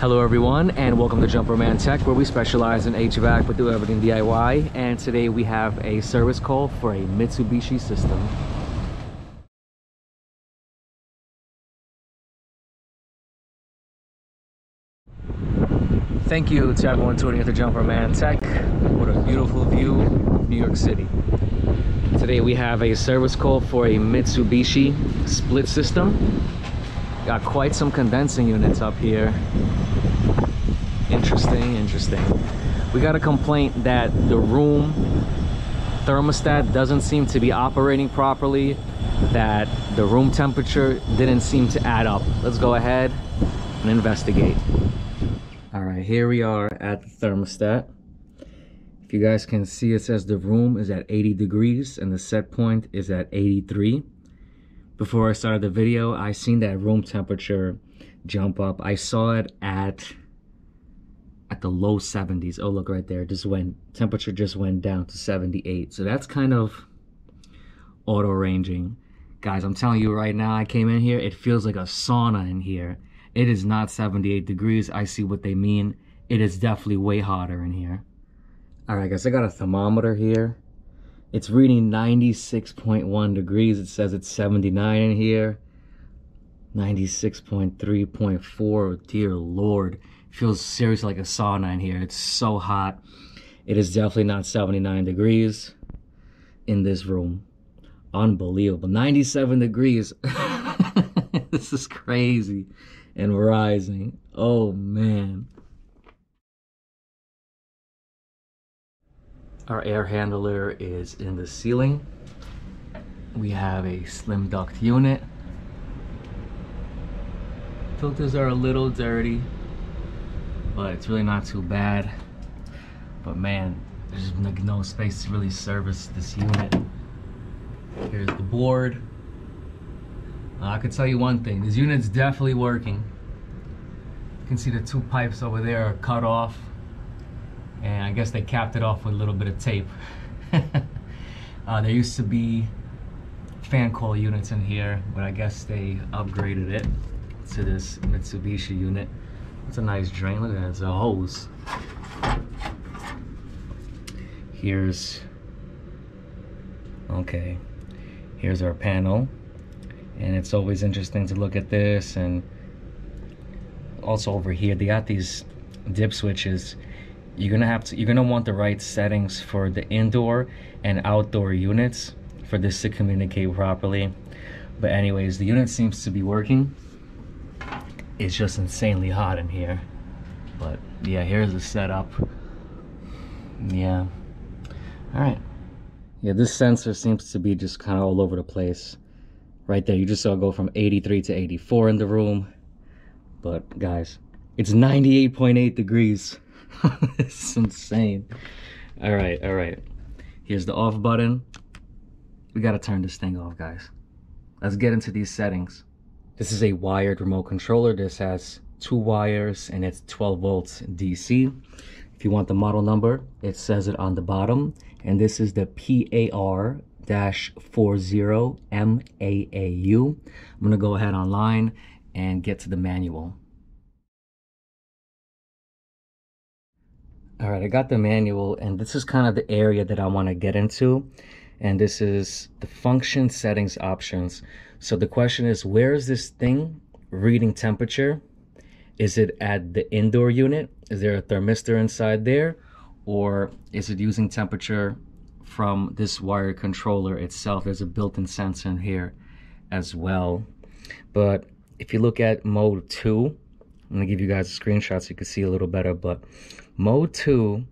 Hello everyone and welcome to Jumperman Tech, where we specialize in HVAC but do everything DIY, and today we have a service call for a Mitsubishi system. Thank you to everyone tuning in to Jumperman Tech. What a beautiful view of New York City. Today we have a service call for a Mitsubishi split system. Got quite some condensing units up here. Interesting. We got a complaint that the room thermostat doesn't seem to be operating properly, that the room temperature didn't seem to add up. Let's go ahead and investigate. All right, here we are at the thermostat. If you guys can see, it says the room is at 80 degrees and the set point is at 83. Before I started the video, I seen that room temperature jump up. I saw it at the low 70s. Oh, look right there. Temperature just went down to 78. So that's kind of auto-ranging. Guys, I'm telling you right now, I came in here, it feels like a sauna in here. It is not 78 degrees. I see what they mean. It is definitely way hotter in here. All right, guys, I got a thermometer here. It's reading 96.1 degrees. It says it's 79 in here. 96.3.4, dear Lord. It feels seriously like a sauna in here. It's so hot. It is definitely not 79 degrees in this room. Unbelievable. 97 degrees. This is crazy and rising. Oh, man. Our air handler is in the ceiling. We have a slim duct unit. Filters are a little dirty, but it's really not too bad. But man, there's no space to really service this unit. Here's the board. I could tell you one thing, this unit's definitely working. You can see the two pipes over there are cut off. And I guess they capped it off with a little bit of tape. There used to be fan coil units in here, but I guess they upgraded it to this Mitsubishi unit. It's a nice drain. Look at that, it's a hose. Here's our panel. And it's always interesting to look at this. And also over here, they got these dip switches. You're gonna want the right settings for the indoor and outdoor units for this to communicate properly. But anyways, the unit seems to be working. It's just insanely hot in here. But yeah, here's the setup. Yeah. All right. Yeah, this sensor seems to be just kind of all over the place. Right there, you just saw it go from 83 to 84 in the room. But guys, it's 98.8 degrees. It's insane. All right. Here's the off button. We gotta turn this thing off, guys. Let's get into these settings. This is a wired remote controller. This has two wires and it's 12 volts DC. If you want the model number, it says it on the bottom. And this is the PAR-40MAAU. I'm gonna go ahead online and get to the manual. All right, I got the manual, and this is kind of the area that I want to get into. And this is the function settings options. So the question is, where is this thing reading temperature? Is it at the indoor unit? Is there a thermistor inside there? Or is it using temperature from this wired controller itself? There's a built-in sensor in here as well. But if you look at mode 2, I'm gonna give you guys a screenshot so you can see a little better, but mode 2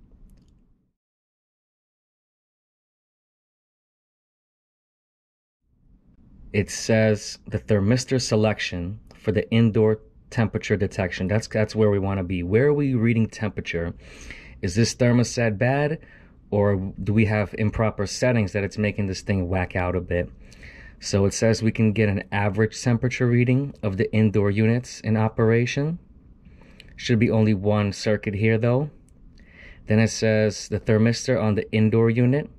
it says the thermistor selection for the indoor temperature detection. That's where we want to be. Where are we reading temperature? Is this thermostat bad, or do we have improper settings that it's making this thing whack out a bit? So it says we can get an average temperature reading of the indoor units in operation. Should be only one circuit here though. Then it says the thermistor on the indoor unit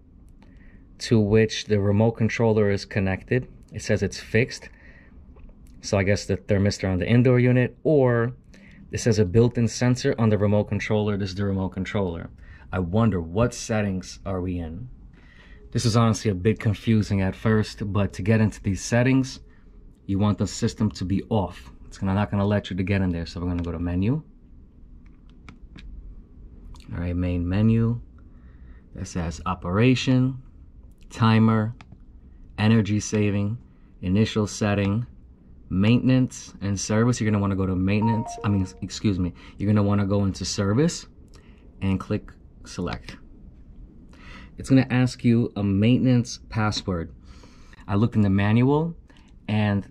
to which the remote controller is connected. It says it's fixed. So I guess the thermistor on the indoor unit or This has a built-in sensor on the remote controller. This is the remote controller. I wonder what settings are we in? This is honestly a bit confusing at first, but to get into these settings, you want the system to be off. It's not going to let you to get in there, so we're going to go to menu. All right, main menu. That says operation, timer, energy saving, initial setting, maintenance and service. You're going to want to go to maintenance. You're going to want to go into service and click select. It's going to ask you a maintenance password. I looked in the manual and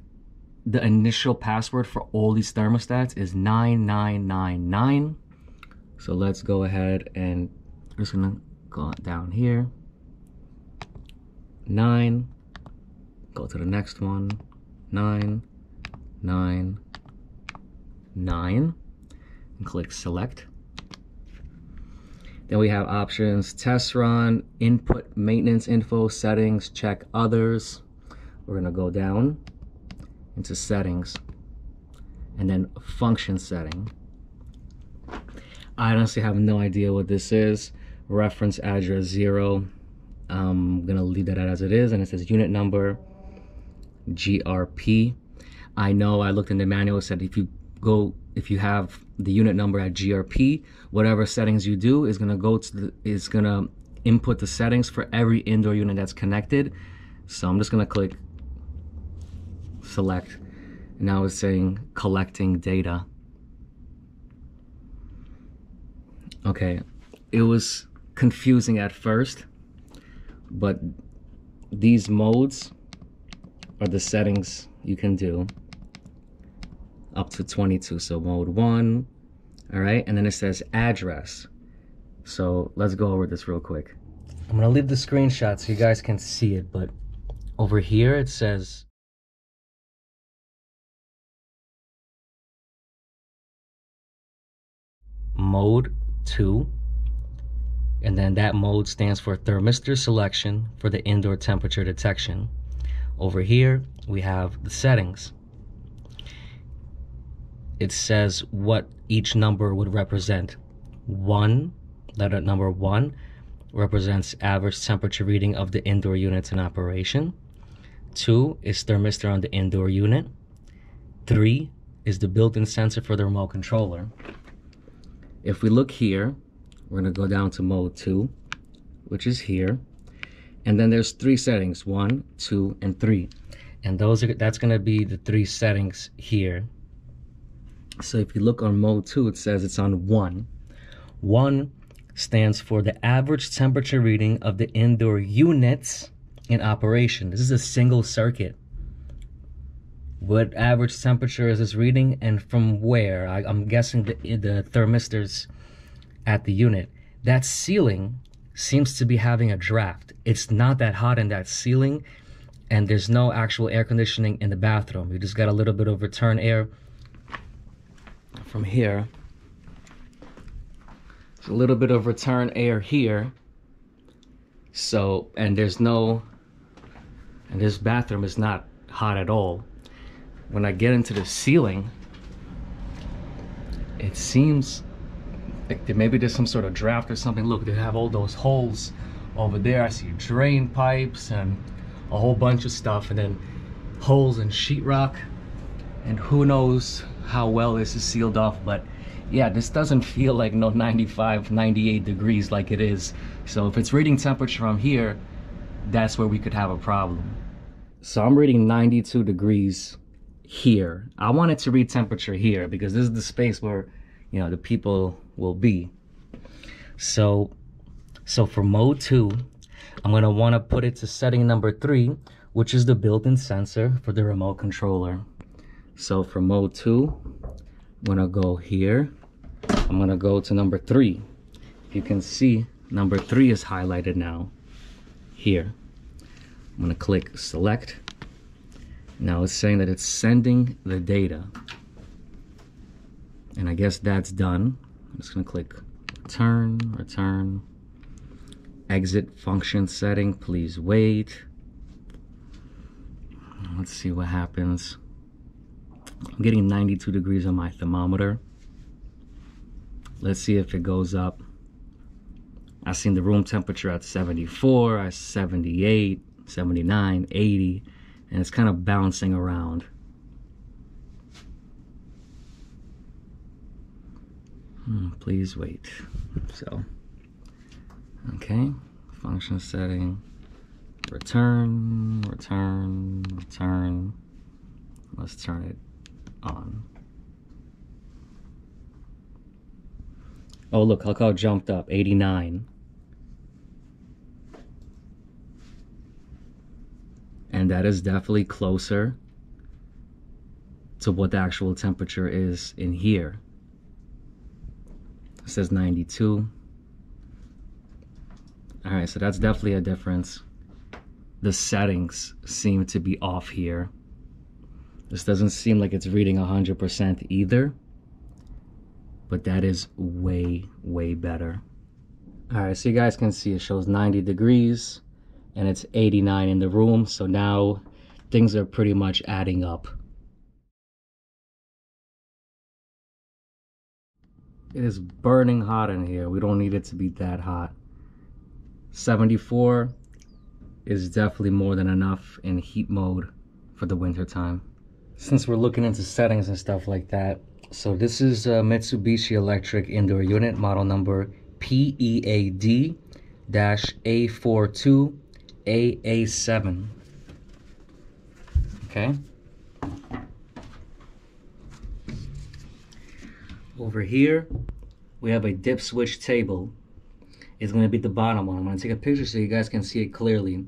the initial password for all these thermostats is 9999. So let's go ahead and I'm just going to go down here. 9, go to the next one. 9, 9, 9, and click select. Then we have options: test run, input maintenance info, settings, check others. We're gonna go down into settings and then function setting. I honestly have no idea what this is. Reference address 0. I'm gonna leave that as it is, and it says unit number GRP. I know I looked in the manual, it said if you have the unit number at GRP, whatever settings you do is gonna go to is gonna input the settings for every indoor unit that's connected. So I'm just gonna click select. Now it's saying collecting data. Okay, it was confusing at first, but these modes are the settings you can do up to 22. So mode 1, all right, and then it says address. So let's go over this real quick. I'm gonna leave the screenshot so you guys can see it, but over here it says mode 2, and then that mode stands for thermistor selection for the indoor temperature detection. Over here, we have the settings. It says what each number would represent. 1, letter number 1, represents average temperature reading of the indoor units in operation. 2 is thermistor on the indoor unit. 3 is the built-in sensor for the remote controller. If we look here, we're gonna go down to mode 2, which is here. And then there's 3 settings, 1, 2, and 3. And that's gonna be the 3 settings here. So if you look on mode 2, it says it's on 1. 1 stands for the average temperature reading of the indoor units in operation. This is a single circuit. What average temperature is this reading and from where? I'm guessing the thermistors at the unit. That ceiling seems to be having a draft. It's not that hot in that ceiling, and there's no actual air conditioning in the bathroom. You just got a little bit of return air from here. It's a little bit of return air here. So, and this bathroom is not hot at all. When I get into the ceiling, it seems maybe there's some sort of draft or something. Look, they have all those holes over there. I see drain pipes and a whole bunch of stuff, and then holes in sheetrock, and who knows how well this is sealed off. But yeah, this doesn't feel like no 95, 98 degrees like it is. So if it's reading temperature from here, that's where we could have a problem. So I'm reading 92 degrees here. I wanted to read temperature here because this is the space where, you know, the people will be. So for mode 2, I'm gonna wanna put it to setting number 3, which is the built-in sensor for the remote controller. So for mode 2, I'm gonna go here. I'm gonna go to number 3. If you can see, number 3 is highlighted now here. I'm gonna click select. Now it's saying that it's sending the data. And I guess that's done. I'm just gonna click return, exit function setting, please wait. Let's see what happens. I'm getting 92 degrees on my thermometer. Let's see if it goes up. I seen the room temperature at 74, at 78, 79, 80, and it's kind of bouncing around. Please wait. So, okay, function setting, return, return, return. Let's turn it on. Oh, look how it jumped up, 89. And that is definitely closer to what the actual temperature is in here. It says 92. All right, so that's definitely a difference. The settings seem to be off here. This doesn't seem like it's reading 100% either, but that is way, way better. All right, so you guys can see it shows 90 degrees and it's 89 in the room. So now things are pretty much adding up. It is burning hot in here. We don't need it to be that hot. 74 is definitely more than enough in heat mode for the winter time. Since we're looking into settings and stuff like that, so this is a Mitsubishi electric indoor unit, model number PEAD-A42AA7. Okay. Over here, we have a dip switch table. It's going to be the bottom one. I'm going to take a picture so you guys can see it clearly.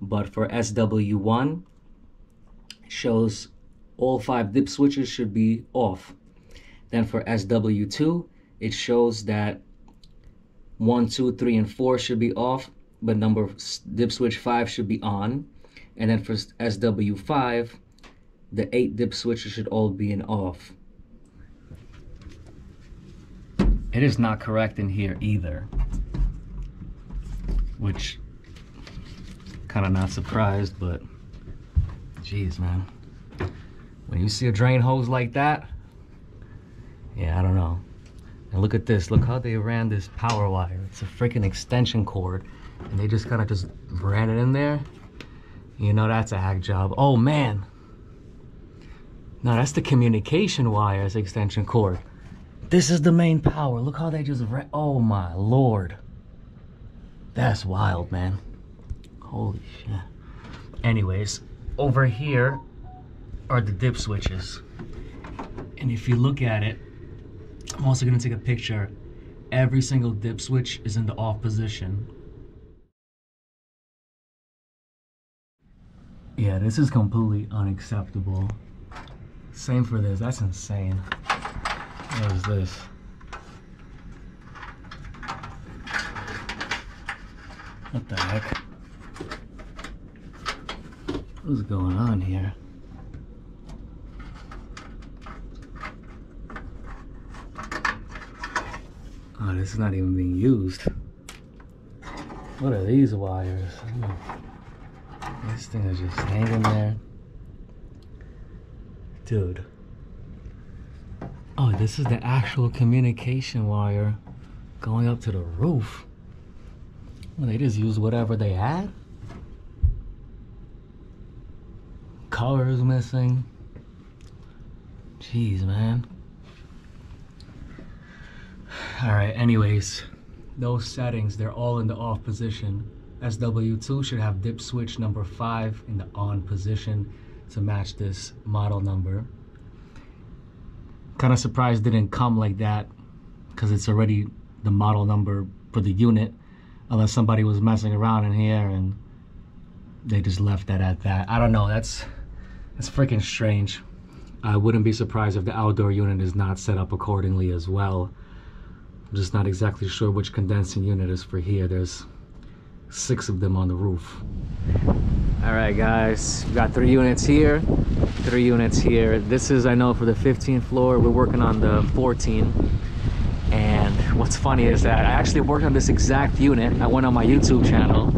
But for SW1, it shows all 5 dip switches should be off. Then for SW2, it shows that 1, 2, 3, and 4 should be off, but dip switch 5 should be on. And then for SW5, the 8 dip switches should all be in off. It is not correct in here either, which kind of not surprised, but geez, man, when you see a drain hose like that, yeah, I don't know. And look at this, look how they ran this power wire. It's a freaking extension cord and they just kind of just ran it in there. You know, that's a hack job. Oh man. No, that's the communication wires extension cord. This is the main power. Look how they just ran. Oh my lord. That's wild, man. Holy shit. Anyways, over here are the dip switches. And if you look at it, I'm also going to take a picture. Every single dip switch is in the off position. Yeah, this is completely unacceptable. Same for this. That's insane. What is this? What the heck? What's going on here? Oh, this is not even being used. What are these wires? Oh, this thing is just hanging there. Dude. Oh, this is the actual communication wire going up to the roof. Well, they just used whatever they had. Color is missing. Jeez, man. All right, anyways, those settings, they're all in the off position. SW2 should have dip switch number 5 in the on position to match this model number. Kind of surprised it didn't come like that, because it's already the model number for the unit, unless somebody was messing around in here and they just left that at that. I don't know, that's freaking strange. I wouldn't be surprised if the outdoor unit is not set up accordingly as well. I'm just not exactly sure which condensing unit is for here. There's 6 of them on the roof. All right, guys, we got 3 units here, 3 units here. This is, I know, for the 15th floor. We're working on the 14. And what's funny is that I actually worked on this exact unit. I went on my YouTube channel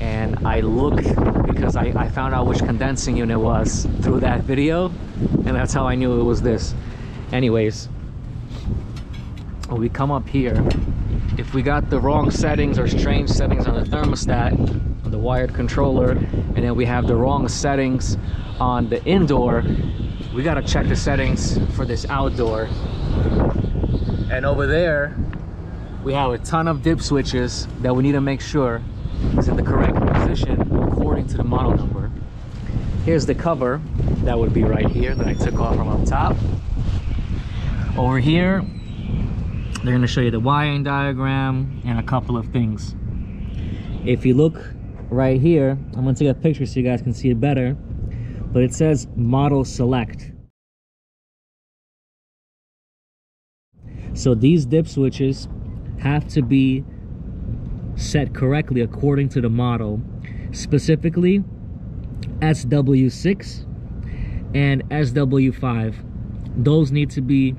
and I looked because I found out which condensing unit was through that video, and that's how I knew it was this. Anyways, we come up here. If we got the wrong settings or strange settings on the thermostat, on the wired controller, and then we have the wrong settings on the indoor, we gotta check the settings for this outdoor. And over there, we have a ton of dip switches that we need to make sure is in the correct position according to the model number. Here's the cover that would be right here that I took off from up top. Over here, they're going to show you the wiring diagram and a couple of things. If you look right here, I'm going to take a picture so you guys can see it better, but it says model select. So these dip switches have to be set correctly according to the model, specifically SW6 and SW5. Those need to be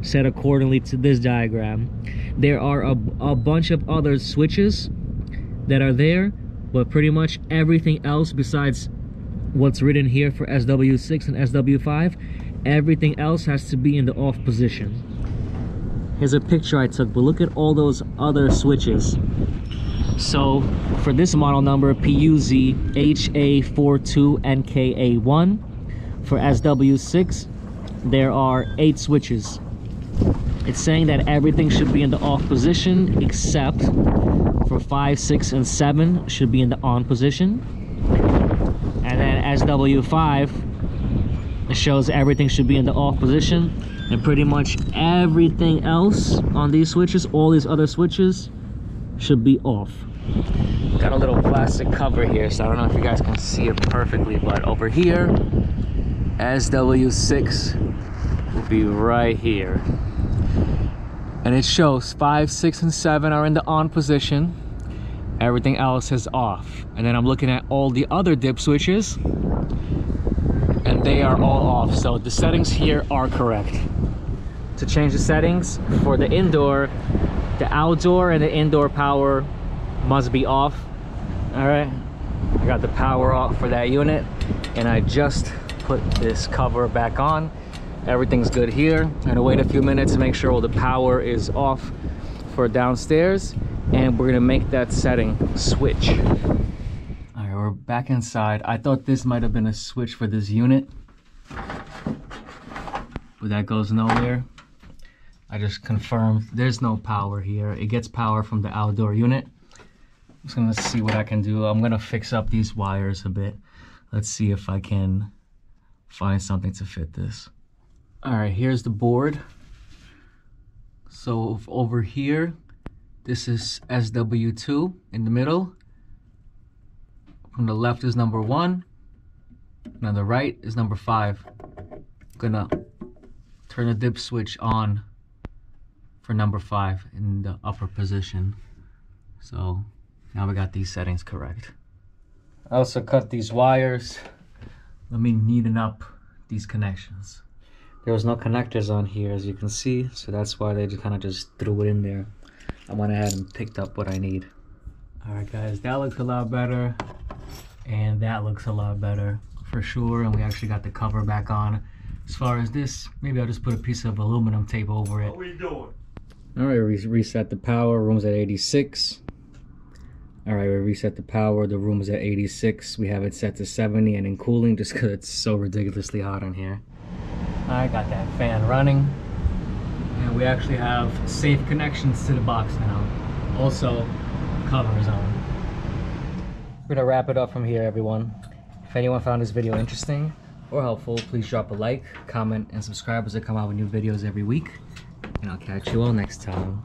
set accordingly to this diagram. There are a bunch of other switches that are there, but pretty much everything else besides what's written here for SW6 and SW5, everything else has to be in the off position. Here's a picture I took, but look at all those other switches. So for this model number, PUZHA42NKA1, for SW6, there are 8 switches. It's saying that everything should be in the off position except for 5, 6, and 7 should be in the on position. And then SW5, it shows everything should be in the off position. And pretty much everything else on these switches, all these other switches, should be off. Got a little plastic cover here, so I don't know if you guys can see it perfectly, but over here, SW6 will be right here. And it shows 5, 6, and 7 are in the on position. Everything else is off. And then I'm looking at all the other dip switches, and they are all off. So the settings here are correct. To change the settings for the indoor, the outdoor and the indoor power must be off. All right, I got the power off for that unit, and I just put this cover back on. Everything's good here. I'm gonna wait a few minutes to make sure all the power is off for downstairs, and we're gonna make that setting switch. All right, we're back inside. I thought this might have been a switch for this unit, but that goes nowhere. I just confirmed there's no power here. It gets power from the outdoor unit. I'm just gonna see what I can do. I'm gonna fix up these wires a bit. Let's see if I can find something to fit this. All right, here's the board. So over here, this is SW2 in the middle. From the left is number 1, and on the right is number 5. I'm gonna turn the dip switch on for number 5 in the upper position. So now we got these settings correct. I also cut these wires. Let me neaten up these connections. There was no connectors on here, as you can see, so that's why they just kind of just threw it in there. I went ahead and picked up what I need. All right, guys, that looks a lot better, and that looks a lot better for sure. And we actually got the cover back on. As far as this, maybe I'll just put a piece of aluminum tape over it. What are we doing? All right, we reset the power. Room's at 86. All right, we reset the power. The room is at 86. We have it set to 70 and in cooling just because it's so ridiculously hot in here. I got that fan running. And we actually have safe connections to the box now. Also, covers on. We're gonna wrap it up from here, everyone. If anyone found this video interesting or helpful, please drop a like, comment, and subscribe as I come out with new videos every week. And I'll catch you all next time.